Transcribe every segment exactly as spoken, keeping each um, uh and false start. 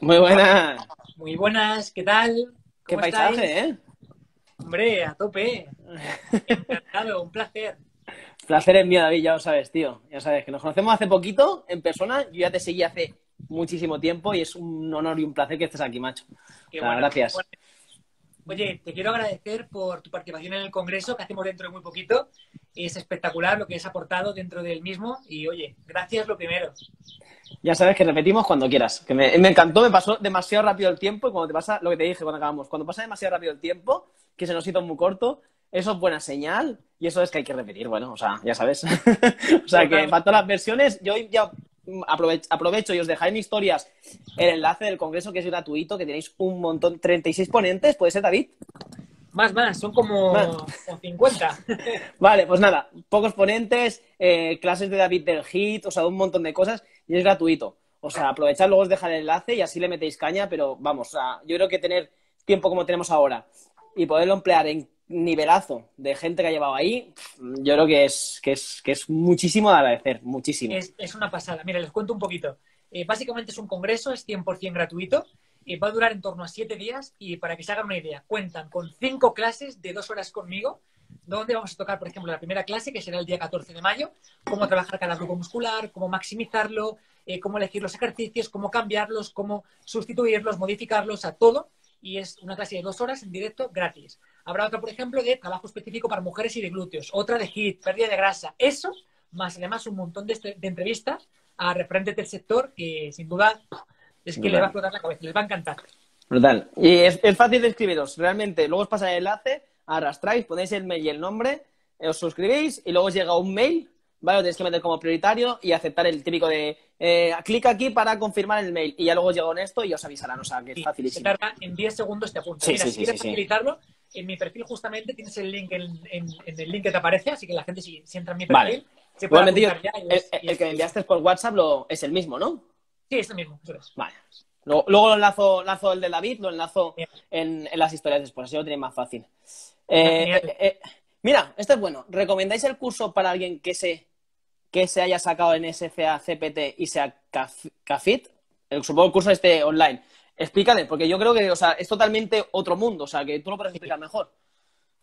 Muy buenas. Muy buenas, ¿qué tal? Qué paisaje, ¿eh? Hombre, a tope. Encantado, un placer. Placer es mío, David, ya lo sabes, tío. Ya sabes que nos conocemos hace poquito en persona. Yo ya te seguí hace muchísimo tiempo y es un honor y un placer que estés aquí, macho. Qué bueno, gracias. Bueno. Oye, te quiero agradecer por tu participación en el congreso que hacemos dentro de muy poquito. Es espectacular lo que has aportado dentro del mismo y, oye, gracias lo primero. Ya sabes que repetimos cuando quieras. Que me, me encantó, me pasó demasiado rápido el tiempo y cuando te pasa, lo que te dije cuando acabamos, cuando pasa demasiado rápido el tiempo, que se nos hizo muy corto, eso es buena señal y eso es que hay que repetir, bueno, o sea, ya sabes. O sea, que para todas las versiones, yo ya aprovecho, aprovecho y os dejaré en mis historias el enlace del congreso que es gratuito, que tenéis un montón, treinta y seis ponentes, ¿puede ser, David? Más, más, son como más. cincuenta. Vale, pues nada, pocos ponentes, eh, clases de David del HIIT, o sea, un montón de cosas y es gratuito. O sea, aprovechad, luego os dejaré el enlace y así le metéis caña, pero vamos, o sea, yo creo que tener tiempo como tenemos ahora y poderlo emplear en nivelazo de gente que ha llevado ahí, yo creo que es, que es, que es muchísimo de agradecer, muchísimo. Es, es una pasada. Mira, les cuento un poquito. Eh, básicamente es un congreso, es cien por cien gratuito, eh, va a durar en torno a siete días y para que se hagan una idea, cuentan con cinco clases de dos horas conmigo, donde vamos a tocar, por ejemplo, la primera clase, que será el día catorce de mayo, cómo trabajar cada grupo muscular, cómo maximizarlo, eh, cómo elegir los ejercicios, cómo cambiarlos, cómo sustituirlos, modificarlos, a todo. Y es una clase de dos horas en directo gratis. Habrá otra, por ejemplo, de trabajo específico para mujeres y de glúteos. Otra de HIIT, pérdida de grasa. Eso, más además un montón de, de entrevistas a referentes del sector que, sin duda, es que les va a explotar la cabeza. Les va a encantar. Brutal. Y es, es fácil de escribiros. Realmente, luego os pasa el enlace, arrastráis, ponéis el mail y el nombre, os suscribís y luego os llega un mail, ¿vale? Lo tenéis que meter como prioritario y aceptar el típico de... Eh, clic aquí para confirmar el mail y ya luego llega esto y os avisarán, o sea que sí, es facilísimo. Se tarda en diez segundos te apunta. Sí, Mira, sí, si sí, quieres sí, facilitarlo, sí. En mi perfil justamente tienes el link en, en, en el link que te aparece, así que la gente si, si entra en mi perfil, vale. Se puede apuntar ya. El, es, el, el es, que me enviaste por WhatsApp lo, es el mismo, ¿no? Sí, es el mismo. Eso es. Vale. Luego, luego lo enlazo, enlazo el de David, lo enlazo en, en las historias después, así lo tenéis más fácil. Eh, eh, eh, mira, esto es bueno. ¿Recomendáis el curso para alguien que se... que se haya sacado en N S C A, C P T y sea CAFIT, el, supongo el curso este online? Explícale, porque yo creo que, o sea, es totalmente otro mundo, o sea, que tú lo podrás explicar mejor.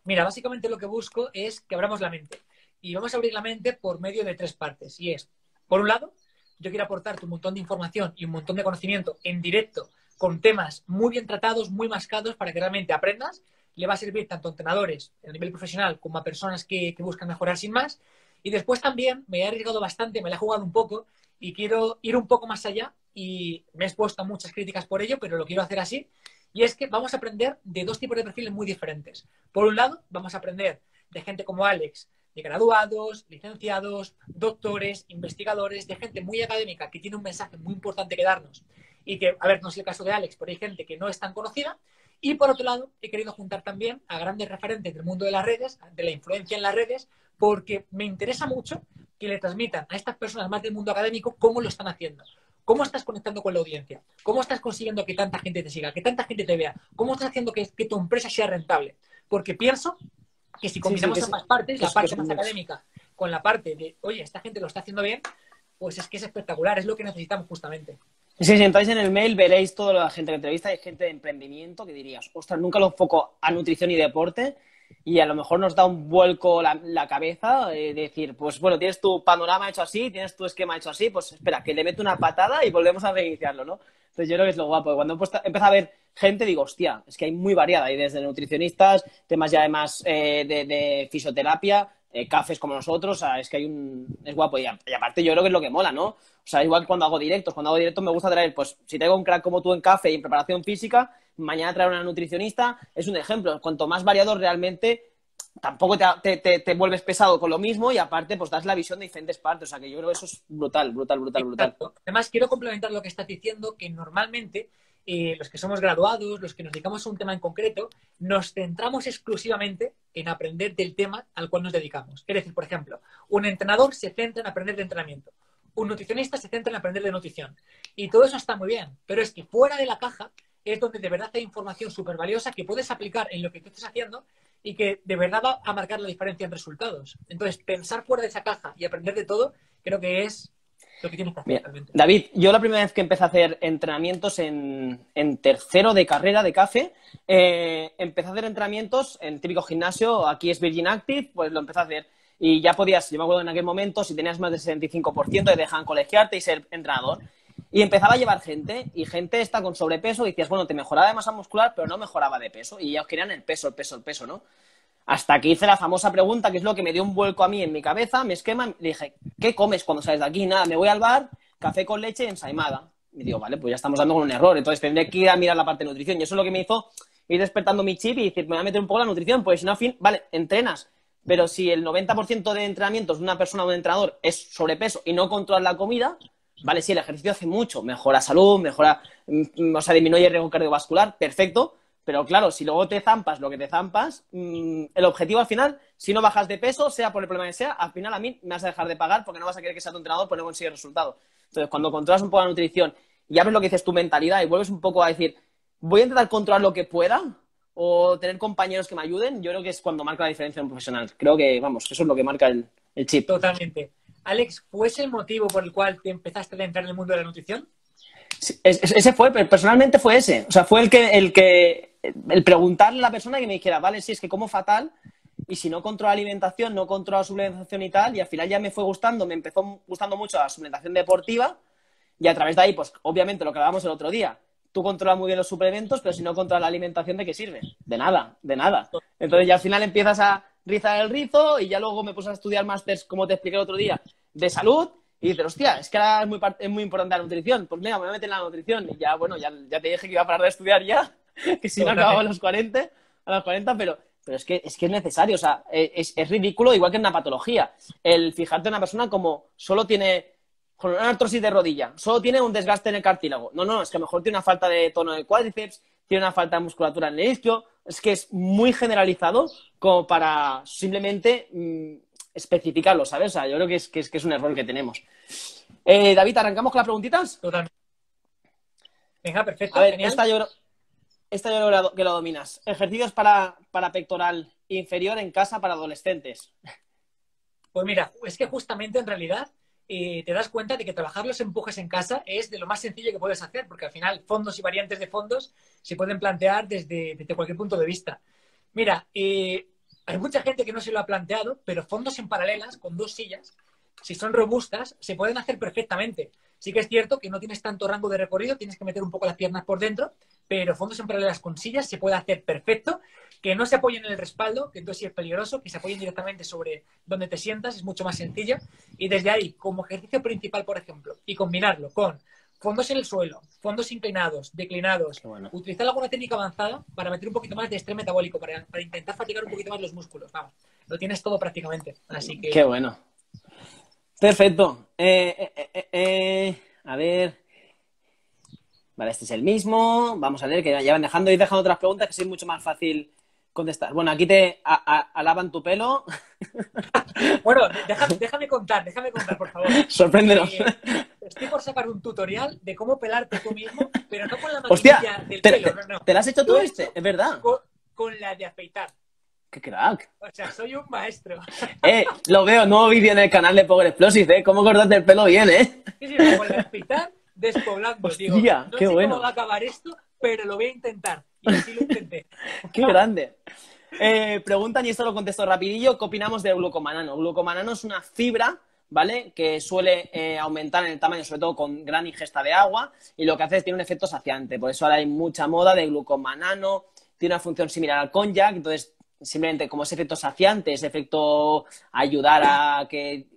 Mira, básicamente lo que busco es que abramos la mente. Y vamos a abrir la mente por medio de tres partes. Y es, por un lado, yo quiero aportarte un montón de información y un montón de conocimiento en directo, con temas muy bien tratados, muy mascados, para que realmente aprendas. Le va a servir tanto a entrenadores a nivel profesional como a personas que, que buscan mejorar sin más. Y después también me he arriesgado bastante, me la he jugado un poco y quiero ir un poco más allá y me he expuesto a muchas críticas por ello, pero lo quiero hacer así. Y es que vamos a aprender de dos tipos de perfiles muy diferentes. Por un lado, vamos a aprender de gente como Alex, de graduados, licenciados, doctores, investigadores, de gente muy académica que tiene un mensaje muy importante que darnos. Y que, a ver, no es el caso de Alex, pero hay gente que no es tan conocida. Y por otro lado, he querido juntar también a grandes referentes del mundo de las redes, de la influencia en las redes, porque me interesa mucho que le transmitan a estas personas más del mundo académico cómo lo están haciendo, cómo estás conectando con la audiencia, cómo estás consiguiendo que tanta gente te siga, que tanta gente te vea, cómo estás haciendo que, que tu empresa sea rentable. Porque pienso que si combinamos sí, sí, que ambas sí, partes, la parte más académica con la parte de, oye, esta gente lo está haciendo bien, pues es que es espectacular, es lo que necesitamos justamente. Si entráis en el mail veréis toda la gente que entrevista, hay gente de emprendimiento que dirías, ostras, nunca lo enfoco a nutrición y deporte y a lo mejor nos da un vuelco la, la cabeza, eh, decir, pues bueno, tienes tu panorama hecho así, tienes tu esquema hecho así, pues espera, que le meto una patada y volvemos a reiniciarlo, ¿no? Entonces yo creo que es lo guapo. Cuando empieza a ver gente digo, hostia, es que hay muy variada, hay desde nutricionistas, temas ya además eh, de, de fisioterapia, Eh, cafés como nosotros, o sea, es que hay un... es guapo y, a... y aparte yo creo que es lo que mola, ¿no? O sea, igual cuando hago directos, cuando hago directos me gusta traer, pues si tengo un crack como tú en café y en preparación física, mañana traer una nutricionista, es un ejemplo, cuanto más variado realmente tampoco te, te, te, te vuelves pesado con lo mismo y aparte pues das la visión de diferentes partes, o sea que yo creo que eso es brutal, brutal, brutal, brutal. Exacto. Además quiero complementar lo que estás diciendo, que normalmente... Eh, los que somos graduados, los que nos dedicamos a un tema en concreto, nos centramos exclusivamente en aprender del tema al cual nos dedicamos. Es decir, por ejemplo, un entrenador se centra en aprender de entrenamiento, un nutricionista se centra en aprender de nutrición. Y todo eso está muy bien, pero es que fuera de la caja es donde de verdad hay información súper valiosa que puedes aplicar en lo que tú estás haciendo y que de verdad va a marcar la diferencia en resultados. Entonces, pensar fuera de esa caja y aprender de todo, creo que es lo que tienes que hacer. Mira, realmente. David, yo la primera vez que empecé a hacer entrenamientos en, en tercero de carrera de CAFE, eh, empecé a hacer entrenamientos en típico gimnasio, aquí es Virgin Active, pues lo empecé a hacer. Y ya podías, yo me acuerdo en aquel momento, si tenías más del setenta y cinco por ciento, te dejaban colegiarte y ser entrenador. Y empezaba a llevar gente, y gente está con sobrepeso, y decías, bueno, te mejoraba de masa muscular, pero no mejoraba de peso. Y ellos querían el peso, el peso, el peso, ¿no? Hasta que hice la famosa pregunta, que es lo que me dio un vuelco a mí en mi cabeza, mi esquema, y dije, ¿qué comes cuando sales de aquí? Nada, me voy al bar, café con leche y ensaimada. Y digo, vale, pues ya estamos dando con un error, entonces tendré que ir a mirar la parte de nutrición. Y eso es lo que me hizo ir despertando mi chip y decir, me voy a meter un poco la nutrición, pues si no, al fin, vale, entrenas. Pero si el noventa por ciento de entrenamientos de una persona o de un entrenador es sobrepeso y no controlar la comida, vale, sí, el ejercicio hace mucho, mejora salud, mejora, o sea, disminuye el riesgo cardiovascular, perfecto, pero claro, si luego te zampas lo que te zampas, mmm, el objetivo al final, si no bajas de peso, sea por el problema que sea, al final a mí me vas a dejar de pagar porque no vas a querer que sea tu entrenador porque no consigues resultados. Entonces, cuando controlas un poco la nutrición y abres lo que dices tu mentalidad y vuelves un poco a decir, voy a intentar controlar lo que pueda, o tener compañeros que me ayuden, yo creo que es cuando marca la diferencia en un profesional. Creo que, vamos, eso es lo que marca el, el chip. Totalmente. Alex, ¿fue ese el motivo por el cual te empezaste a entrar en el mundo de la nutrición? Sí, ese fue, pero personalmente fue ese. O sea, fue el que, el que, el preguntarle a la persona que me dijera, vale, sí, es que como fatal, y si no controlo alimentación, no controlo suplementación y tal, y al final ya me fue gustando, me empezó gustando mucho la suplementación deportiva, y a través de ahí, pues, obviamente, lo que hablábamos el otro día, tú controlas muy bien los suplementos, pero si no controlas la alimentación, ¿de qué sirve? De nada, de nada. Entonces ya al final empiezas a rizar el rizo y ya luego me puse a estudiar másters, como te expliqué el otro día, de salud y dices, hostia, es que ahora es muy, es muy importante la nutrición. Pues mira, me voy a meter en la nutrición. Y ya, bueno, ya, ya te dije que iba a parar de estudiar ya, que si no acababa a los cuarenta, a los cuarenta, pero, pero es que, es que es necesario. O sea, es, es ridículo, igual que en una patología. El fijarte en una persona como solo tiene... con una artrosis de rodilla, solo tiene un desgaste en el cartílago. No, no, es que a lo mejor tiene una falta de tono de cuádriceps, tiene una falta de musculatura en el isquio. Es que es muy generalizado como para simplemente mmm, especificarlo, ¿sabes? O sea, yo creo que es, que es, que es un error que tenemos. Eh, David, ¿arrancamos con las preguntitas? Totalmente. Venga, perfecto. A ver, esta yo, esta yo creo que la dominas. Ejercicios para, para pectoral inferior en casa para adolescentes. Pues mira, es que justamente en realidad... y te das cuenta de que trabajar los empujes en casa es de lo más sencillo que puedes hacer, porque al final fondos y variantes de fondos se pueden plantear desde, desde cualquier punto de vista. Mira, eh, hay mucha gente que no se lo ha planteado, pero fondos en paralelas con dos sillas, si son robustas, se pueden hacer perfectamente. Sí que es cierto que no tienes tanto rango de recorrido, tienes que meter un poco las piernas por dentro, pero fondos en paralelas con sillas se puede hacer perfecto, que no se apoyen en el respaldo, que entonces sí es peligroso, que se apoyen directamente sobre donde te sientas, es mucho más sencillo. Y desde ahí, como ejercicio principal, por ejemplo, y combinarlo con fondos en el suelo, fondos inclinados, declinados, bueno, utilizar alguna técnica avanzada para meter un poquito más de estrés metabólico, para, para intentar fatigar un poquito más los músculos. Vamos, lo tienes todo prácticamente. Así que... Qué bueno. Perfecto. Eh, eh, eh, eh. A ver... Vale, este es el mismo. Vamos a leer que ya van dejando. Y dejando otras preguntas que sí es mucho más fácil contestar. Bueno, aquí te a, a, alaban tu pelo. Bueno, déjame, déjame contar, déjame contar, por favor. Sorpréndenos. Eh, estoy por sacar un tutorial de cómo pelarte tú mismo, pero no con la maquinilla. Hostia, del te, pelo. Te, no, no. ¿Te lo has hecho tú este? Es verdad. Con, con la de afeitar. ¡Qué crack! O sea, soy un maestro. Eh, lo veo, nuevo vídeo en el canal de Power Explosives, ¿eh? Cómo cortarte el pelo bien, ¿eh? Sí, sí, con la de afeitar. Despoblando, hostia, digo, no qué sé bueno. cómo va a acabar esto, pero lo voy a intentar. Y así lo intenté. ¡Qué grande! Eh, preguntan, y esto lo contesto rapidillo, ¿qué opinamos del glucomanano? Glucomanano es una fibra, ¿vale? Que suele eh, aumentar en el tamaño, sobre todo con gran ingesta de agua, y lo que hace es tiene un efecto saciante. Por eso ahora hay mucha moda de glucomanano, tiene una función similar al cognac, entonces simplemente como ese efecto saciante, ese efecto ayudar a que...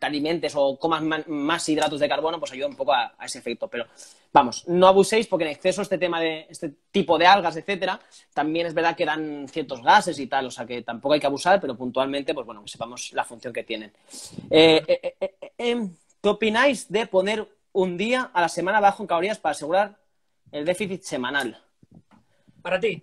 te alimentes o comas más hidratos de carbono, pues ayuda un poco a, a ese efecto. Pero vamos, no abuséis porque en exceso este tema de este tipo de algas, etcétera, también es verdad que dan ciertos gases y tal, o sea que tampoco hay que abusar, pero puntualmente, pues bueno, que sepamos la función que tienen. Eh, eh, eh, eh, eh, ¿Qué opináis de poner un día a la semana bajo en calorías para asegurar el déficit semanal? Para ti.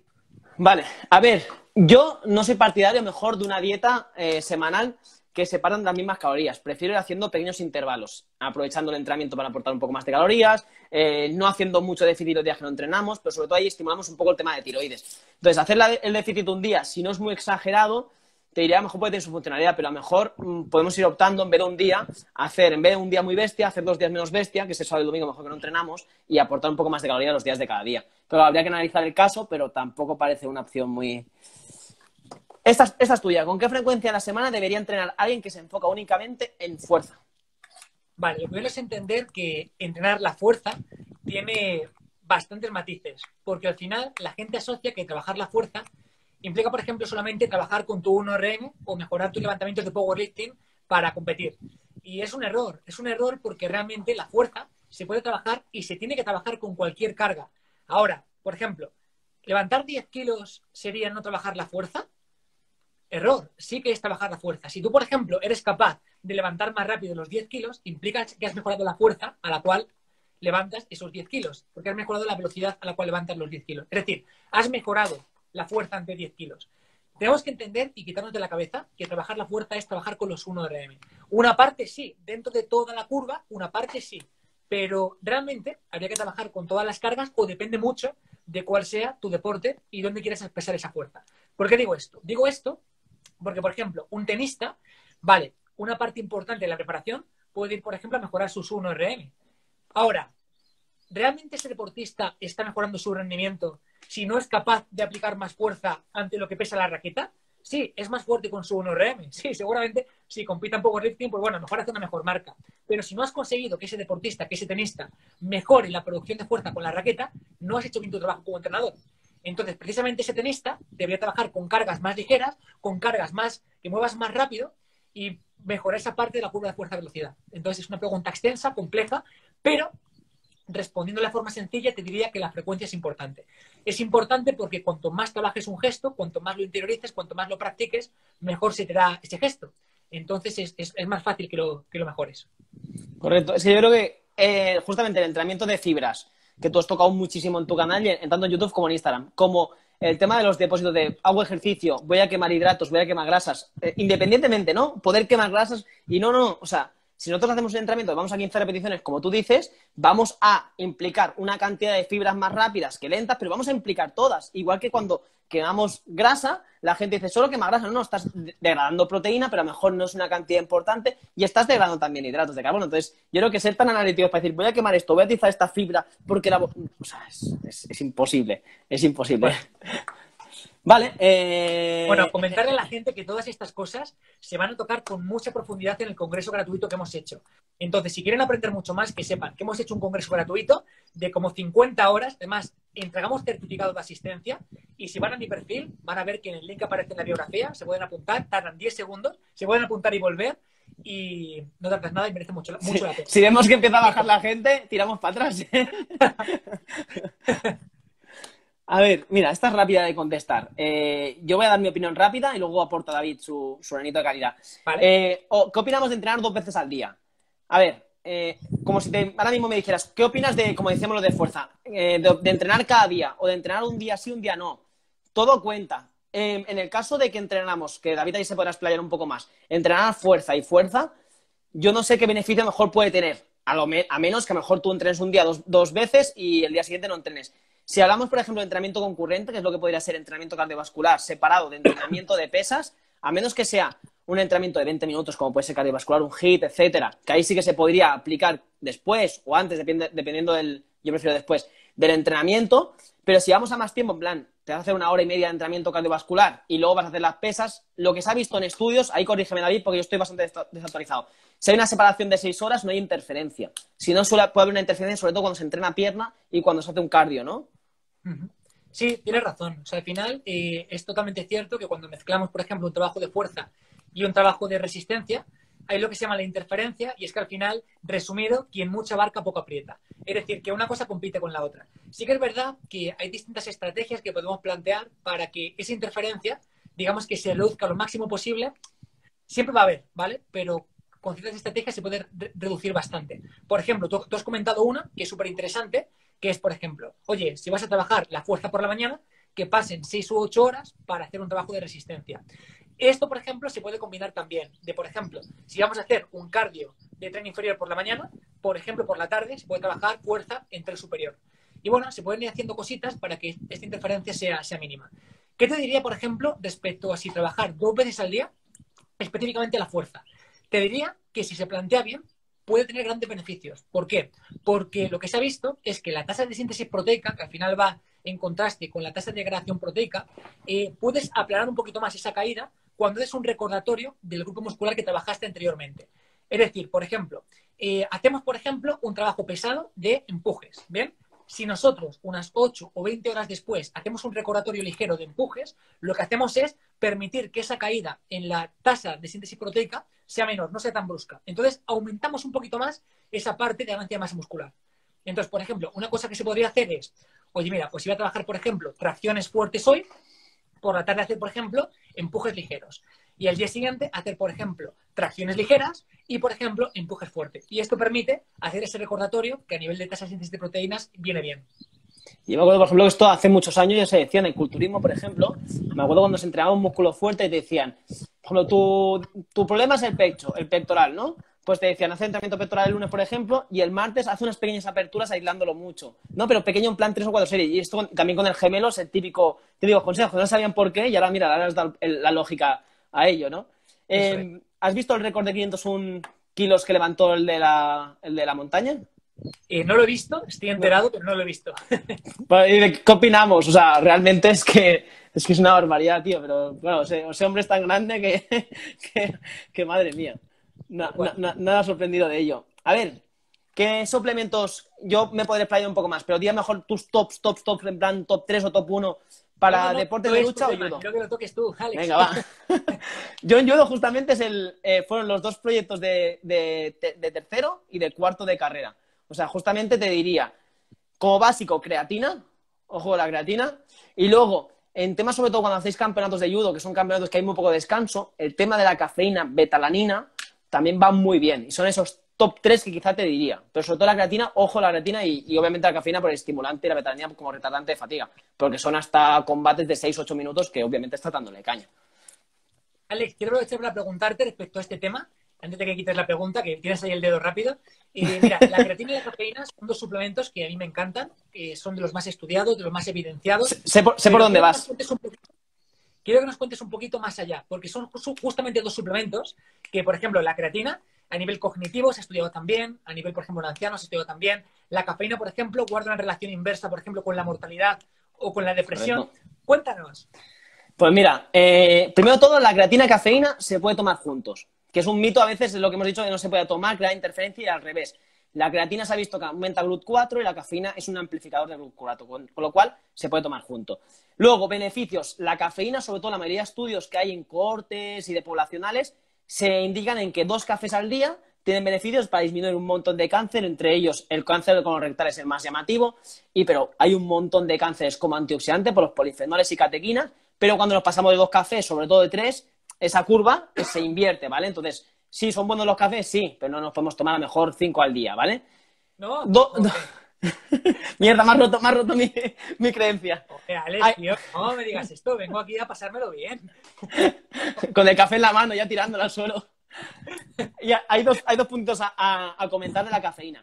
Vale, a ver, yo no soy partidario mejor de una dieta eh, semanal que separan las mismas calorías. Prefiero ir haciendo pequeños intervalos, aprovechando el entrenamiento para aportar un poco más de calorías, eh, no haciendo mucho déficit los días que no entrenamos, pero sobre todo ahí estimulamos un poco el tema de tiroides. Entonces, hacer la, el déficit un día, si no es muy exagerado, te diría a lo mejor puede tener su funcionalidad, pero a lo mejor mmm, podemos ir optando en vez de un día, hacer en vez de un día muy bestia, hacer dos días menos bestia, que es el sábado y el domingo mejor que no entrenamos, y aportar un poco más de calorías los días de cada día. Pero habría que analizar el caso, pero tampoco parece una opción muy... Esta es, esta es tuya. ¿Con qué frecuencia a la semana debería entrenar alguien que se enfoca únicamente en fuerza? Vale, lo primero es entender que entrenar la fuerza tiene bastantes matices, porque al final la gente asocia que trabajar la fuerza implica, por ejemplo, solamente trabajar con tu uno R M o mejorar tus levantamientos de powerlifting para competir. Y es un error, es un error porque realmente la fuerza se puede trabajar y se tiene que trabajar con cualquier carga. Ahora, por ejemplo, ¿levantar diez kilos sería no trabajar la fuerza? Error, sí que es trabajar la fuerza. Si tú, por ejemplo, eres capaz de levantar más rápido los diez kilos, implica que has mejorado la fuerza a la cual levantas esos diez kilos, porque has mejorado la velocidad a la cual levantas los diez kilos. Es decir, has mejorado la fuerza ante diez kilos. Tenemos que entender y quitarnos de la cabeza que trabajar la fuerza es trabajar con los uno R M. Una parte sí, dentro de toda la curva, una parte sí, pero realmente habría que trabajar con todas las cargas o depende mucho de cuál sea tu deporte y dónde quieres expresar esa fuerza. ¿Por qué digo esto? Digo esto porque, por ejemplo, un tenista, vale, una parte importante de la preparación puede ir, por ejemplo, a mejorar sus uno R M. Ahora, ¿realmente ese deportista está mejorando su rendimiento si no es capaz de aplicar más fuerza ante lo que pesa la raqueta? Sí, es más fuerte con su uno R M. Sí, seguramente si compita en powerlifting, pues bueno, a lo mejor hace una mejor marca. Pero si no has conseguido que ese deportista, que ese tenista, mejore la producción de fuerza con la raqueta, no has hecho bien tu trabajo como entrenador. Entonces, precisamente ese tenista debería trabajar con cargas más ligeras, con cargas más que muevas más rápido y mejorar esa parte de la curva de fuerza-velocidad. Entonces, es una pregunta extensa, compleja, pero respondiendo de la forma sencilla, te diría que la frecuencia es importante. Es importante porque cuanto más trabajes un gesto, cuanto más lo interiorices, cuanto más lo practiques, mejor se te da ese gesto. Entonces, es, es, es más fácil que lo, que lo mejores. Correcto. Es que yo creo que eh, justamente el entrenamiento de fibras, que tú has tocado muchísimo en tu canal, tanto en YouTube como en Instagram, como el tema de los depósitos de hago ejercicio, voy a quemar hidratos, voy a quemar grasas, eh, independientemente, ¿no? Poder quemar grasas y no, no, o sea, si nosotros hacemos un entrenamiento, vamos a quince repeticiones, como tú dices, vamos a implicar una cantidad de fibras más rápidas que lentas, pero vamos a implicar todas. Igual que cuando quemamos grasa, la gente dice, solo quema grasa. No, no, estás degradando proteína, pero a lo mejor no es una cantidad importante y estás degradando también hidratos de carbono. Entonces, yo creo que ser tan analítico para decir, voy a quemar esto, voy a utilizar esta fibra, porque la... O sea, es, es, es imposible, es imposible. Bueno. Vale. Eh... Bueno, comentarle a la gente que todas estas cosas se van a tocar con mucha profundidad en el congreso gratuito que hemos hecho. Entonces, si quieren aprender mucho más, que sepan que hemos hecho un congreso gratuito de como cincuenta horas. Además, entregamos certificado de asistencia y si van a mi perfil, van a ver que en el link aparece en la biografía, se pueden apuntar, tardan diez segundos, se pueden apuntar y volver y no tardas nada y merece mucho, mucho sí. la pena. Si vemos que empieza a bajar la gente, tiramos para atrás. ¿eh? A ver, mira, esta es rápida de contestar. Eh, yo voy a dar mi opinión rápida y luego aporta David su, su granito de calidad. Vale. Eh, ¿Qué opinamos de entrenar dos veces al día? A ver, eh, como si te, ahora mismo me dijeras, ¿qué opinas de, como decíamos, lo de fuerza? Eh, de, de entrenar cada día o de entrenar un día sí, un día no. Todo cuenta. Eh, en el caso de que entrenamos, que David ahí se podrá explayar un poco más, entrenar fuerza y fuerza, yo no sé qué beneficio mejor puede tener. A, lo me, a menos que a lo mejor tú entrenes un día dos, dos veces y el día siguiente no entrenes. Si hablamos, por ejemplo, de entrenamiento concurrente, que es lo que podría ser entrenamiento cardiovascular separado de entrenamiento de pesas, a menos que sea un entrenamiento de veinte minutos, como puede ser cardiovascular, un HIIT, etcétera, que ahí sí que se podría aplicar después o antes, dependiendo del, yo prefiero después, del entrenamiento. Pero si vamos a más tiempo, en plan, te vas a hacer una hora y media de entrenamiento cardiovascular y luego vas a hacer las pesas, lo que se ha visto en estudios, ahí corrígeme David porque yo estoy bastante desactualizado. Si hay una separación de seis horas, no hay interferencia. Si no, suele, puede haber una interferencia, sobre todo cuando se entrena pierna y cuando se hace un cardio, ¿no? Sí, tienes razón. O sea, al final eh, es totalmente cierto que cuando mezclamos, por ejemplo, un trabajo de fuerza y un trabajo de resistencia, hay lo que se llama la interferencia y es que al final, resumido, quien mucha barca poco aprieta. Es decir, que una cosa compite con la otra. Sí que es verdad que hay distintas estrategias que podemos plantear para que esa interferencia, digamos que se reduzca lo máximo posible. Siempre va a haber, ¿vale? Pero con ciertas estrategias se puede re- reducir bastante. Por ejemplo, tú, tú has comentado una que es súper interesante, que es, por ejemplo, oye, si vas a trabajar la fuerza por la mañana, que pasen seis u ocho horas para hacer un trabajo de resistencia. Esto, por ejemplo, se puede combinar también de, por ejemplo, si vamos a hacer un cardio de tren inferior por la mañana, por ejemplo, por la tarde se puede trabajar fuerza en tren superior. Y bueno, se pueden ir haciendo cositas para que esta interferencia sea, sea mínima. ¿Qué te diría, por ejemplo, respecto a si trabajar dos veces al día, específicamente la fuerza? Te diría que si se plantea bien, puede tener grandes beneficios. ¿Por qué? Porque lo que se ha visto es que la tasa de síntesis proteica, que al final va en contraste con la tasa de degradación proteica, eh, puedes aplanar un poquito más esa caída cuando haces un recordatorio del grupo muscular que trabajaste anteriormente. Es decir, por ejemplo, eh, hacemos, por ejemplo, un trabajo pesado de empujes, ¿bien? Si nosotros unas ocho o veinte horas después hacemos un recordatorio ligero de empujes, lo que hacemos es permitir que esa caída en la tasa de síntesis proteica sea menor, no sea tan brusca. Entonces, aumentamos un poquito más esa parte de ganancia de masa muscular. Entonces, por ejemplo, una cosa que se podría hacer es, oye, mira, pues si voy a trabajar, por ejemplo, tracciones fuertes hoy, por la tarde hacer, por ejemplo, empujes ligeros. Y al día siguiente hacer, por ejemplo, tracciones ligeras y, por ejemplo, empujes fuertes. Y esto permite hacer ese recordatorio que a nivel de tasa de síntesis de proteínas viene bien. Y yo me acuerdo, por ejemplo, que esto hace muchos años ya se decía en el culturismo, por ejemplo. Me acuerdo cuando se entrenaba un músculo fuerte y te decían, por ejemplo, tu, tu problema es el pecho, el pectoral, ¿no? Pues te decían, haz entrenamiento pectoral el lunes, por ejemplo, y el martes haz unas pequeñas aperturas aislándolo mucho. No, pero pequeño en plan tres o cuatro series. Y esto también con el gemelo es el típico, te digo, consejo, no sabían por qué y ahora mira, ahora has dado la lógica a ello, ¿no? Eh, ¿Has visto el récord de quinientos uno kilos que levantó el de la, el de la montaña? Eh, no lo he visto, estoy enterado, no. Pero no lo he visto. ¿Qué opinamos? O sea, realmente es que es, que es una barbaridad, tío, pero bueno, ese, ese hombre es tan grande que, que, que madre mía. No, no, no, nada sorprendido de ello. A ver, ¿qué suplementos? Yo me podré explayar un poco más, pero di mejor tus tops, tops, tops, en plan top tres o top uno para no, no, deportes no de lucha o judo. Creo que lo toques tú, Alex. Venga, va. Yo en judo justamente es el, eh, fueron los dos proyectos de, de, de tercero y de cuarto de carrera. O sea, justamente te diría, como básico, creatina, ojo a la creatina, y luego... En temas, sobre todo cuando hacéis campeonatos de judo, que son campeonatos que hay muy poco descanso, el tema de la cafeína, betalanina, también va muy bien. Y son esos top tres que quizá te diría. Pero sobre todo la creatina, ojo la creatina y, y obviamente la cafeína por el estimulante y la betalanina como retardante de fatiga. Porque son hasta combates de seis a ocho minutos que obviamente está dándole caña. Alex, quiero aprovechar para preguntarte respecto a este tema, antes de que quites la pregunta, que tienes ahí el dedo rápido. Eh, mira, la creatina y la cafeína son dos suplementos que a mí me encantan, eh, son de los más estudiados, de los más evidenciados. Sé por, sé por dónde vas. Quiero que nos cuentes un poquito más allá, porque son justamente dos suplementos que, por ejemplo, la creatina a nivel cognitivo se ha estudiado también, a nivel, por ejemplo, de ancianos se ha estudiado también. La cafeína, por ejemplo, guarda una relación inversa, por ejemplo, con la mortalidad o con la depresión. Correcto. Cuéntanos. Pues mira, eh, primero todo, la creatina y cafeína se puede tomar juntos. Que es un mito, a veces es lo que hemos dicho, que no se puede tomar, crea interferencia y al revés. La creatina se ha visto que aumenta GLUT cuatro y la cafeína es un amplificador de GLUT cuatro, con, con lo cual se puede tomar junto. Luego, beneficios. La cafeína, sobre todo la mayoría de estudios que hay en cohortes y de poblacionales, se indican en que dos cafés al día tienen beneficios para disminuir un montón de cáncer, entre ellos el cáncer colorectal es el más llamativo, y, pero hay un montón de cánceres como antioxidante por los polifenoles y catequinas, pero cuando nos pasamos de dos cafés, sobre todo de tres, esa curva se invierte, ¿vale? Entonces, sí, son buenos los cafés, sí, pero no nos podemos tomar a lo mejor cinco al día, ¿vale? No. Do okay. do Mierda, me has roto, me has roto mi, mi creencia. O sea, Alex, tío, no me digas esto, vengo aquí a pasármelo bien. Con el café en la mano, ya tirándola al suelo. Y hay dos, hay dos puntos a, a, a comentar de la cafeína.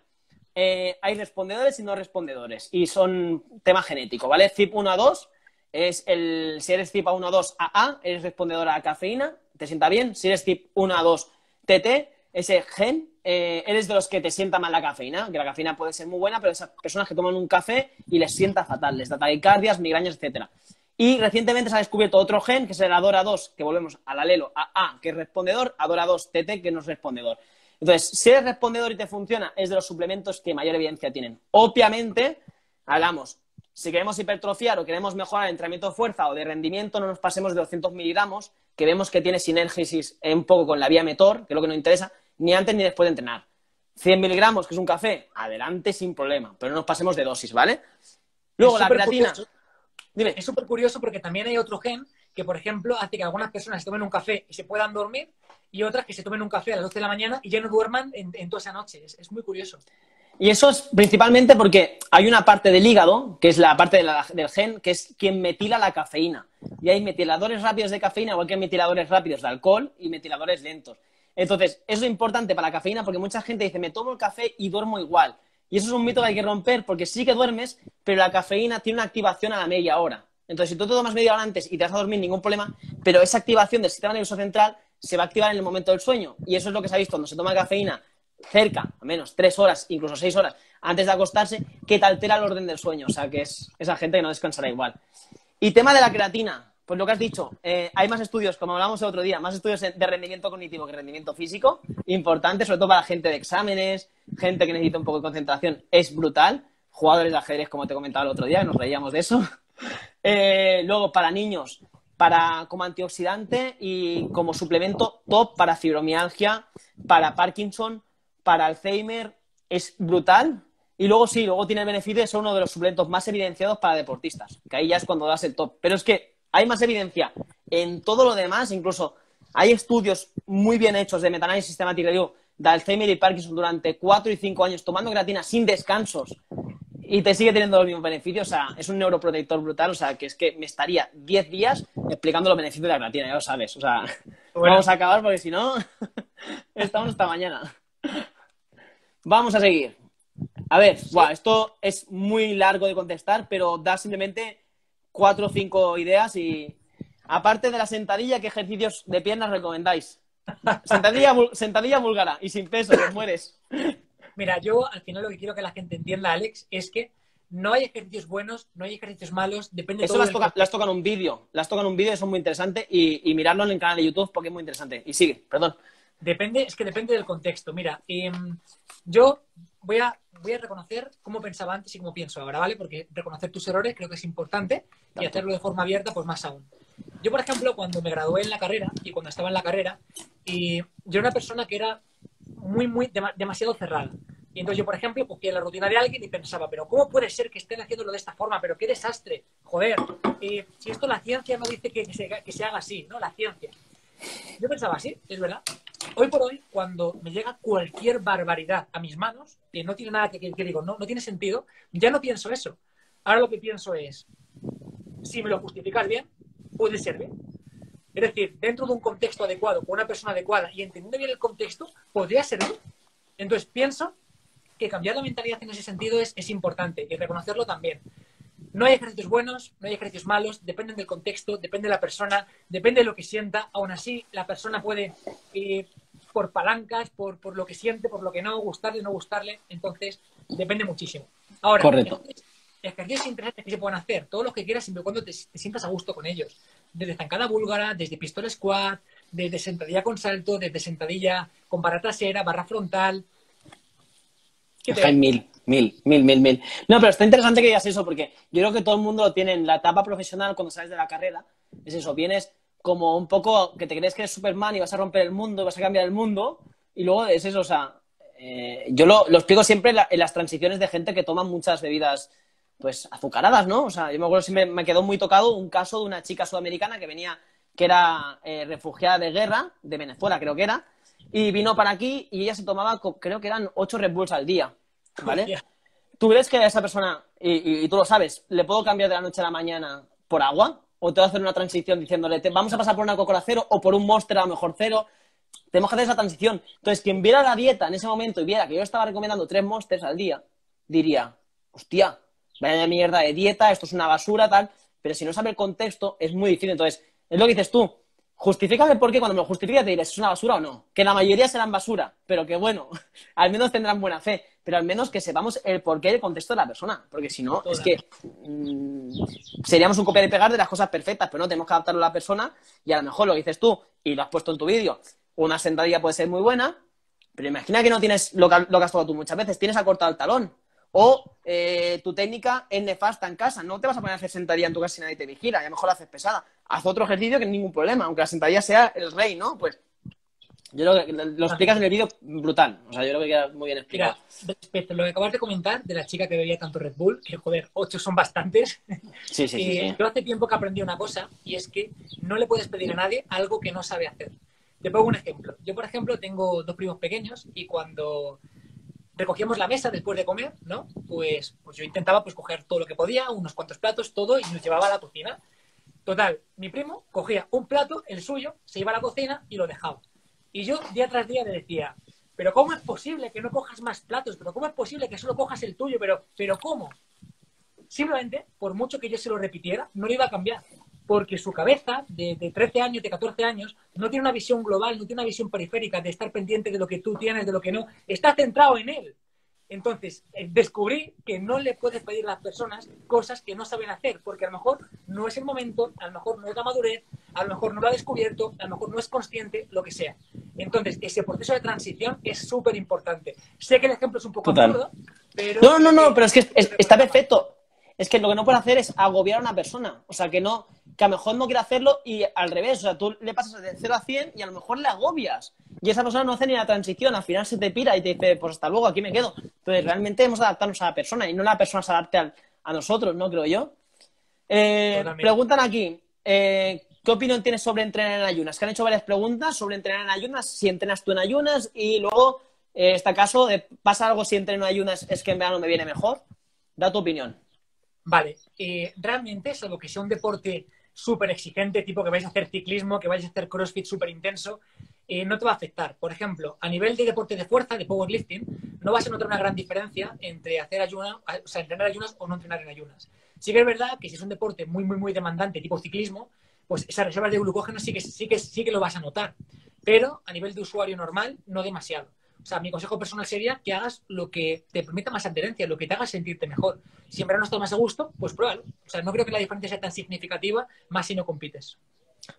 Eh, hay respondedores y no respondedores, y son tema genético, ¿vale? C Y P uno A dos. Es el, si eres C Y P uno A dos A A, eres respondedor a la cafeína, te sienta bien. Si eres C Y P uno A dos T T, ese gen, eh, eres de los que te sienta mal la cafeína, que la cafeína puede ser muy buena, pero esas personas que toman un café y les sienta fatal, les da taquicardias, migrañas, etcétera. Y recientemente se ha descubierto otro gen, que es el Adora dos, que volvemos al alelo A A, que es respondedor, Adora dos T T, que no es respondedor. Entonces, si eres respondedor y te funciona, es de los suplementos que mayor evidencia tienen. Obviamente, hablamos... Si queremos hipertrofiar o queremos mejorar el entrenamiento de fuerza o de rendimiento, no nos pasemos de doscientos miligramos, que vemos que tiene sinergisis un poco con la vía mTOR, que es lo que nos interesa, ni antes ni después de entrenar. cien miligramos, que es un café, adelante sin problema, pero no nos pasemos de dosis, ¿vale? Luego, la creatina. Curioso. Dime. Es súper curioso porque también hay otro gen que, por ejemplo, hace que algunas personas se tomen un café y se puedan dormir y otras que se tomen un café a las doce de la mañana y ya no duerman en, en toda esa noche. Es, es muy curioso. Y eso es principalmente porque hay una parte del hígado, que es la parte de la, del gen, que es quien metila la cafeína. Y hay metiladores rápidos de cafeína, igual que hay metiladores rápidos de alcohol y metiladores lentos. Entonces, eso es importante para la cafeína porque mucha gente dice, me tomo el café y duermo igual. Y eso es un mito que hay que romper porque sí que duermes, pero la cafeína tiene una activación a la media hora. Entonces, si tú te tomas media hora antes y te vas a dormir, ningún problema, pero esa activación del sistema nervioso central se va a activar en el momento del sueño. Y eso es lo que se ha visto cuando se toma cafeína cerca, a menos tres horas, incluso seis horas, antes de acostarse, que te altera el orden del sueño. O sea, que es esa gente que no descansará igual. Y tema de la creatina, pues lo que has dicho, eh, hay más estudios, como hablamos el otro día, más estudios de rendimiento cognitivo que rendimiento físico, importante, sobre todo para gente de exámenes, gente que necesita un poco de concentración, es brutal. Jugadores de ajedrez, como te comentaba el otro día, nos reíamos de eso. Eh, luego, para niños, para como antioxidante y como suplemento top para fibromialgia, para Parkinson, para Alzheimer, es brutal. Y luego sí, luego tiene el beneficio de ser uno de los suplementos más evidenciados para deportistas, que ahí ya es cuando das el top. Pero es que hay más evidencia en todo lo demás, incluso hay estudios muy bien hechos de metaanálisis sistemática, digo, de Alzheimer y Parkinson durante cuatro y cinco años tomando creatina sin descansos y te sigue teniendo los mismos beneficios. O sea, es un neuroprotector brutal, o sea, que es que me estaría diez días explicando los beneficios de la creatina, ya lo sabes. O sea, bueno, vamos a acabar porque si no, estamos hasta mañana. Vamos a seguir. A ver, sí. Wow, esto es muy largo de contestar, pero da simplemente cuatro o cinco ideas y... Aparte de la sentadilla, ¿qué ejercicios de piernas recomendáis? Sentadilla, sentadilla búlgara y sin peso, te mueres. Mira, yo al final lo que quiero que la gente entienda, Alex, es que no hay ejercicios buenos, no hay ejercicios malos, depende... Eso todo las, toca, las tocan un vídeo, las tocan un vídeo y son muy interesantes y, y mirarlo en el canal de YouTube porque es muy interesante. Y sigue, perdón. Depende, es que depende del contexto. Mira, eh, yo voy a, voy a reconocer cómo pensaba antes y cómo pienso ahora, ¿vale? Porque reconocer tus errores creo que es importante y hacerlo de forma abierta, pues más aún. Yo, por ejemplo, cuando me gradué en la carrera y cuando estaba en la carrera, y yo era una persona que era muy, muy, dem demasiado cerrada. Y entonces yo, por ejemplo, cogía la rutina de alguien y pensaba, pero ¿cómo puede ser que estén haciéndolo de esta forma? Pero qué desastre, joder. Eh, si esto la ciencia no dice que se, que se haga así, ¿no? La ciencia. Yo pensaba así, es verdad. Hoy por hoy, cuando me llega cualquier barbaridad a mis manos, que no tiene nada que, que, que digo, no, no tiene sentido, ya no pienso eso. Ahora lo que pienso es, si me lo justificas bien, puede ser bien. Es decir, dentro de un contexto adecuado, con una persona adecuada y entendiendo bien el contexto, podría ser bien. Entonces pienso que cambiar la mentalidad en ese sentido es, es importante y reconocerlo también. No hay ejercicios buenos, no hay ejercicios malos, dependen del contexto, depende de la persona, depende de lo que sienta. Aún así, la persona puede, eh, por palancas, por, por lo que siente, por lo que no, gustarle, no gustarle. Entonces, depende muchísimo. Ahora, ejercicios, ejercicios interesantes que se pueden hacer, todos los que quieras, siempre y cuando te, te sientas a gusto con ellos. Desde zancada búlgara, desde pistola squat, desde sentadilla con salto, desde sentadilla con barra trasera, barra frontal. Hay mil, mil, mil, mil, mil. No, pero está interesante que digas eso porque yo creo que todo el mundo lo tiene en la etapa profesional cuando sales de la carrera. Es eso, vienes como un poco que te crees que eres Superman y vas a romper el mundo, vas a cambiar el mundo y luego es eso, o sea, eh, yo lo, lo explico siempre en, la, en las transiciones de gente que toma muchas bebidas pues azucaradas, ¿no? O sea, yo me acuerdo siempre me quedó muy tocado un caso de una chica sudamericana que venía, que era eh, refugiada de guerra, de Venezuela creo que era, y vino para aquí y ella se tomaba, creo que eran ocho Red Bulls al día, ¿vale? Yeah. ¿Tú crees que a esa persona, y, y, y tú lo sabes, le puedo cambiar de la noche a la mañana por agua? ¿O te voy a hacer una transición diciéndole, te, vamos a pasar por una Coca-Cola cero o por un Monster a lo mejor cero? Tenemos que hacer esa transición. Entonces, quien viera la dieta en ese momento y viera que yo estaba recomendando tres Monsters al día, diría, hostia, vaya mierda de dieta, esto es una basura, tal. Pero si no sabe el contexto, es muy difícil. Entonces, es lo que dices tú. Justifícame porque cuando me lo justifique te diré, ¿es una basura o no? Que la mayoría serán basura, pero que bueno, al menos tendrán buena fe, pero al menos que sepamos el porqué y el contexto de la persona, porque si no, es que mmm, seríamos un copiar y pegar de las cosas perfectas, pero no, tenemos que adaptarlo a la persona y a lo mejor lo dices tú y lo has puesto en tu vídeo, una sentadilla puede ser muy buena, pero imagina que no tienes lo que, lo que has tocado tú muchas veces, tienes acortado el talón. O eh, tu técnica es nefasta en casa. No te vas a poner a hacer sentadilla en tu casa si nadie te vigila. Y a lo mejor la haces pesada. Haz otro ejercicio que no hay ningún problema. Aunque la sentadilla sea el rey, ¿no? Pues yo creo que lo explicas en el vídeo brutal. O sea, yo creo que queda muy bien explicado. Mira, respecto a lo que acabas de comentar de la chica que bebía tanto Red Bull, que joder, ocho son bastantes. Sí, sí, eh, sí, sí. Yo hace tiempo que aprendí una cosa y es que no le puedes pedir a nadie algo que no sabe hacer. Te pongo un ejemplo. Yo, por ejemplo, tengo dos primos pequeños y cuando... recogíamos la mesa después de comer, ¿no? Pues, pues yo intentaba pues, coger todo lo que podía, unos cuantos platos, todo, y nos llevaba a la cocina. Total, mi primo cogía un plato, el suyo, se iba a la cocina y lo dejaba. Y yo día tras día le decía, pero ¿cómo es posible que no cojas más platos? ¿Pero cómo es posible que solo cojas el tuyo? ¿Pero, pero cómo? Simplemente, por mucho que yo se lo repitiera, no lo iba a cambiar. Porque su cabeza, de, de trece años, de catorce años, no tiene una visión global, no tiene una visión periférica de estar pendiente de lo que tú tienes, de lo que no. Está centrado en él. Entonces, descubrí que no le puedes pedir a las personas cosas que no saben hacer, porque a lo mejor no es el momento, a lo mejor no es la madurez, a lo mejor no lo ha descubierto, a lo mejor no es consciente, lo que sea. Entonces, ese proceso de transición es súper importante. Sé que el ejemplo es un poco absurdo, pero... No, no, no, pero es que es, está perfecto. Es que lo que no puedes hacer es agobiar a una persona. O sea, que no, que a lo mejor no quiere hacerlo y al revés. O sea, tú le pasas de cero a cien y a lo mejor le agobias. Y esa persona no hace ni la transición. Al final se te pira y te dice, pues hasta luego, aquí me quedo. Entonces, realmente hemos de adaptarnos a la persona y no la persona se adapte al, a nosotros, ¿no? Creo yo. Eh, preguntan aquí, eh, ¿qué opinión tienes sobre entrenar en ayunas? Que han hecho varias preguntas sobre entrenar en ayunas, si entrenas tú en ayunas y luego, eh, este caso, de, ¿pasa algo si entreno en ayunas es que en verano me viene mejor? Da tu opinión. Vale, eh, realmente, salvo que sea un deporte súper exigente, tipo que vais a hacer ciclismo, que vais a hacer crossfit súper intenso, eh, no te va a afectar. Por ejemplo, a nivel de deporte de fuerza, de powerlifting, no vas a notar una gran diferencia entre hacer ayunas, o sea, entrenar ayunas o no entrenar en ayunas. Sí que es verdad que si es un deporte muy, muy, muy demandante, tipo ciclismo, pues esas reservas de glucógeno sí que, sí que, sí que lo vas a notar. Pero a nivel de usuario normal, no demasiado. O sea, mi consejo personal sería que hagas lo que te permita más adherencia, lo que te haga sentirte mejor. Si en verano estás más a gusto, pues pruébalo. O sea, no creo que la diferencia sea tan significativa, más si no compites.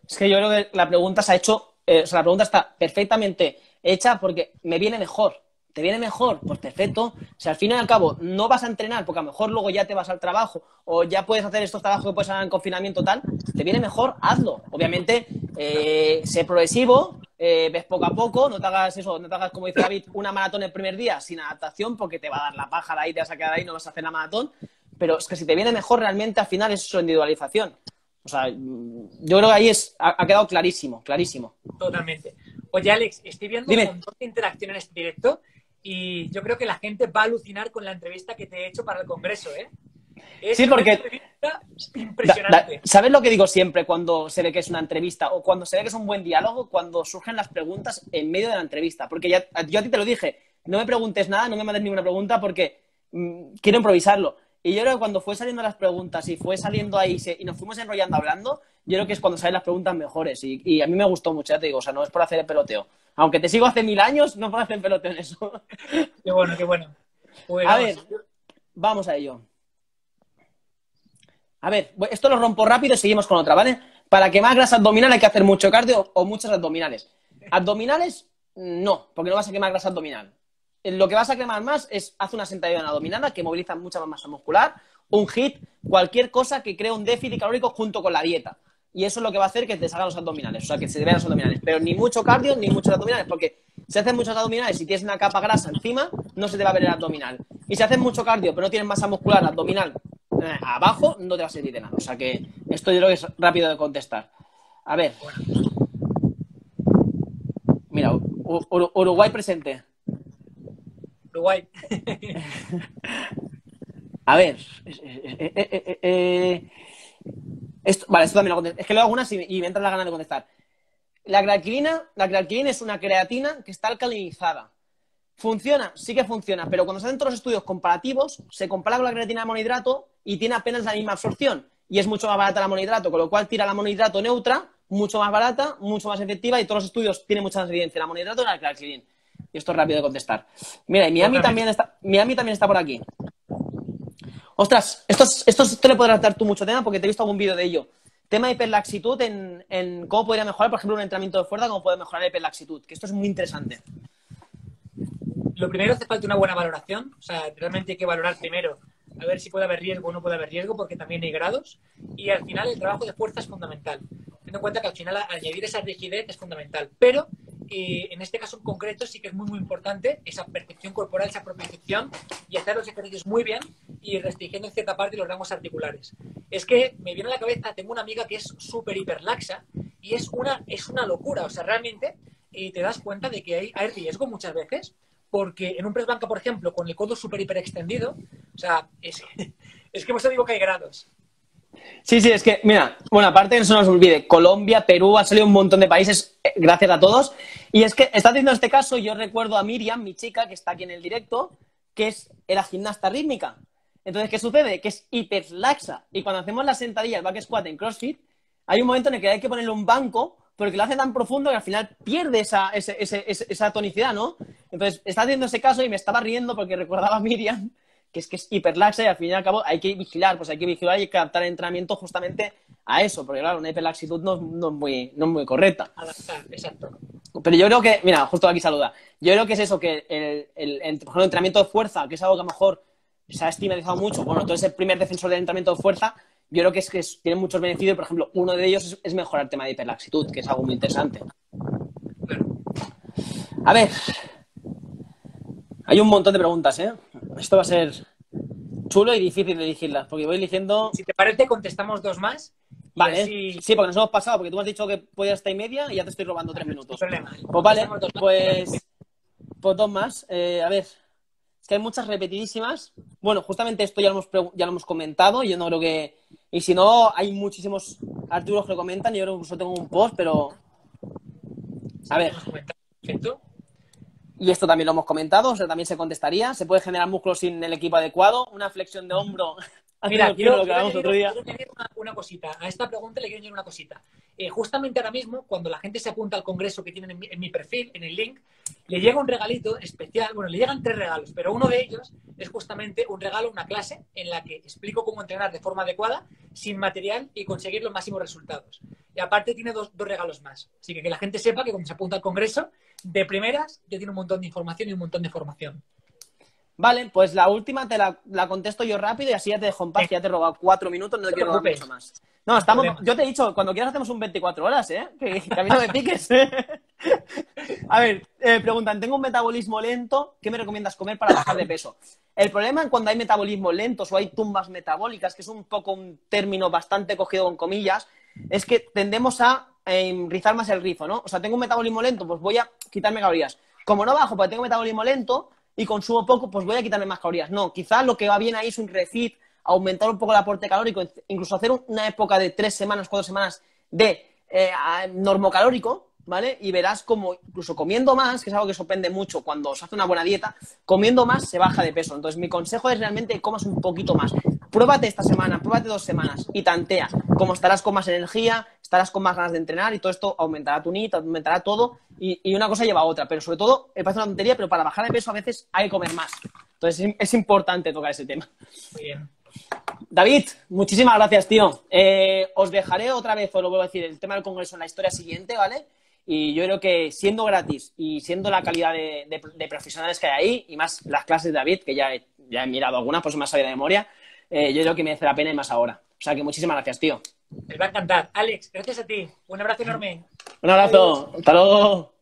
Es que yo creo que la pregunta se ha hecho, eh, o sea, la pregunta está perfectamente hecha porque me viene mejor. ¿Te viene mejor? Pues perfecto. Si al fin y al cabo no vas a entrenar, porque a lo mejor luego ya te vas al trabajo o ya puedes hacer estos trabajos que puedes hacer en confinamiento tal, te viene mejor, hazlo. Obviamente, eh, sé progresivo, eh, ves poco a poco, no te hagas eso, no te hagas, como dice David, una maratón el primer día sin adaptación porque te va a dar la paja de ahí, te vas a quedar ahí, no vas a hacer la maratón. Pero es que si te viene mejor realmente al final es su individualización. O sea, yo creo que ahí es, ha, ha quedado clarísimo, clarísimo. Totalmente. Oye, Alex, estoy viendo Dime. un montón de interacción en este directo. Y yo creo que la gente va a alucinar con la entrevista que te he hecho para el Congreso, ¿eh? Es sí, porque... una entrevista impresionante. Da, da, ¿sabes lo que digo siempre cuando se ve que es una entrevista o cuando se ve que es un buen diálogo? Cuando surgen las preguntas en medio de la entrevista. Porque ya, yo a ti te lo dije, no me preguntes nada, no me mandes ninguna pregunta porque mmm, quiero improvisarlo. Y yo creo que cuando fue saliendo las preguntas y fue saliendo ahí se, y nos fuimos enrollando hablando, yo creo que es cuando salen las preguntas mejores. Y, y a mí me gustó mucho, ya te digo, o sea, no es por hacer el peloteo. Aunque te sigo hace mil años, no puedo hacer peloteo en eso. Qué bueno, qué bueno. Pues, a vamos. ver, vamos a ello. A ver, esto lo rompo rápido y seguimos con otra, ¿vale? Para quemar grasa abdominal hay que hacer mucho cardio o muchas abdominales. Abdominales, no, porque no vas a quemar grasa abdominal. Lo que vas a quemar más es, haz una sentadilla abdominal que moviliza mucha más masa muscular, un hit, cualquier cosa que crea un déficit calórico junto con la dieta. Y eso es lo que va a hacer que te salgan los abdominales, o sea, que se te vean los abdominales. Pero ni mucho cardio, ni muchos abdominales, porque si haces muchos abdominales y tienes una capa grasa encima, no se te va a ver el abdominal. Y si haces mucho cardio, pero no tienes masa muscular abdominal eh, abajo, no te va a servir de nada. O sea, que esto yo creo que es rápido de contestar. A ver. Mira, Ur- Ur- Uruguay presente. Uruguay. A ver. Eh, eh, eh, eh. Esto, vale, esto también lo contesto. Es que luego algunas y, y me entra la gana de contestar. La creatinina, la creatinina es una creatina que está alcalinizada. ¿Funciona? Sí que funciona, pero cuando se hacen todos los estudios comparativos, se compara con la creatina de monohidrato y tiene apenas la misma absorción. Y es mucho más barata la monohidrato, con lo cual tira la monohidrato neutra, mucho más barata, mucho más efectiva y todos los estudios tienen mucha más evidencia. La monohidrato y la creatinina. Y esto es rápido de contestar. Mira, y Miami también está, Miami también está por aquí. Ostras, esto, esto, esto le podrás dar tú mucho tema porque te he visto algún vídeo de ello. Tema de hiperlaxitud en, en cómo podría mejorar, por ejemplo, un entrenamiento de fuerza, cómo puede mejorar la hiperlaxitud, que esto es muy interesante. Lo primero, hace falta una buena valoración. O sea, realmente hay que valorar primero a ver si puede haber riesgo o no puede haber riesgo porque también hay grados. Y al final el trabajo de fuerza es fundamental. Teniendo en cuenta que al final añadir esa rigidez es fundamental. Pero eh, en este caso en concreto sí que es muy, muy importante esa percepción corporal, esa propiocepción y hacer los ejercicios muy bien y restringiendo en cierta parte los ramos articulares. Es que me viene a la cabeza, tengo una amiga que es súper hiperlaxa y es una, es una locura. O sea, realmente eh, te das cuenta de que hay, hay riesgo muchas veces porque en un press banca, por ejemplo, con el codo súper hiper extendido, o sea, es, es que hemos sabido que hay grados. Sí, sí, es que, mira, bueno, aparte no se nos olvide, Colombia, Perú, ha salido un montón de países, gracias a todos. Y es que, está haciendo este caso, yo recuerdo a Miriam, mi chica, que está aquí en el directo, que es, era gimnasta rítmica. Entonces, ¿qué sucede? Que es hiperlaxa. Y cuando hacemos las sentadillas, back squat en CrossFit, hay un momento en el que hay que ponerle un banco porque lo hace tan profundo que al final pierde esa, esa, esa, esa tonicidad, ¿no? Entonces, está haciendo ese caso y me estaba riendo porque recordaba a Miriam que es que es hiperlaxa y al fin y al cabo hay que vigilar, pues hay que vigilar y hay que adaptar el entrenamiento justamente a eso, porque claro, una hiperlaxitud no, no, es, muy, no es muy correcta. Adaptar, exacto. Pero yo creo que, mira, justo aquí saluda, yo creo que es eso, que el, el, el, por ejemplo, el entrenamiento de fuerza, que es algo que a lo mejor se ha estigmatizado mucho, bueno, tú eres el primer defensor del entrenamiento de fuerza, yo creo que es que es, tiene muchos beneficios, por ejemplo, uno de ellos es, es mejorar el tema de hiperlaxitud, que es algo muy interesante. A ver, hay un montón de preguntas, ¿eh? Esto va a ser chulo y difícil de elegirlas, porque voy eligiendo... Si te parece, contestamos dos más. Vale, así... sí, porque nos hemos pasado, porque tú me has dicho que podías hasta y media y ya te estoy robando tres minutos. No hay problema. Pues vale, pues, pues dos más. Eh, a ver, es que hay muchas repetidísimas. Bueno, justamente esto ya lo hemos, ya lo hemos comentado, yo no creo que... Y si no, hay muchísimos artículos que lo comentan, y yo creo que solo tengo un post, pero... A ver... Perfecto. Y esto también lo hemos comentado, o sea, también se contestaría. ¿Se puede generar músculo sin el equipo adecuado? Una flexión de hombro. Mira, quiero añadir una, una cosita. A esta pregunta le quiero añadir una cosita. Eh, justamente ahora mismo, cuando la gente se apunta al congreso que tienen en mi, en mi perfil, en el link, le llega un regalito especial. Bueno, le llegan tres regalos, pero uno de ellos es justamente un regalo, una clase, en la que explico cómo entrenar de forma adecuada, sin material y conseguir los máximos resultados. Y aparte tiene dos, dos regalos más. Así que que la gente sepa que cuando se apunta al congreso, de primeras, ya tiene un montón de información y un montón de formación. Vale, pues la última te la, la contesto yo rápido y así ya te dejo en paz, que ya te he robado cuatro minutos, no te quiero robar mucho más. No, estamos, yo te he dicho, cuando quieras hacemos un veinticuatro horas, ¿eh? Que, que a mí no me piques. A ver, eh, preguntan, tengo un metabolismo lento, ¿qué me recomiendas comer para bajar de peso? El problema es cuando hay metabolismos lentos o hay tumbas metabólicas, que es un poco un término bastante cogido con comillas, es que tendemos a eh, rizar más el rizo, ¿no? O sea, tengo un metabolismo lento, pues voy a quitarme calorías. Como no bajo porque tengo metabolismo lento y consumo poco, pues voy a quitarme más calorías. No, quizás lo que va bien ahí es un refit, aumentar un poco el aporte calórico, incluso hacer una época de tres semanas, cuatro semanas de eh, normocalórico, ¿vale? Y verás como incluso comiendo más, que es algo que sorprende mucho cuando se hace una buena dieta, comiendo más se baja de peso. Entonces, mi consejo es realmente comas un poquito más. Pruébate esta semana, pruébate dos semanas y tantea. Como estarás con más energía, estarás con más ganas de entrenar y todo esto aumentará tu N I T, aumentará todo y, y una cosa lleva a otra. Pero sobre todo, me parece una tontería, pero para bajar de peso a veces hay que comer más. Entonces, es, es importante tocar ese tema. Muy bien. David, muchísimas gracias, tío. Eh, os dejaré otra vez, os lo vuelvo a decir, el tema del congreso en la historia siguiente, ¿vale? Y yo creo que siendo gratis y siendo la calidad de, de, de profesionales que hay ahí y más las clases de David, que ya he, ya he mirado algunas, por eso me ha salido de memoria, Eh, yo creo que merece la pena y más ahora. O sea que muchísimas gracias, tío. Me va a encantar. Alex, gracias a ti. Un abrazo enorme. Un abrazo. Adiós. Hasta luego.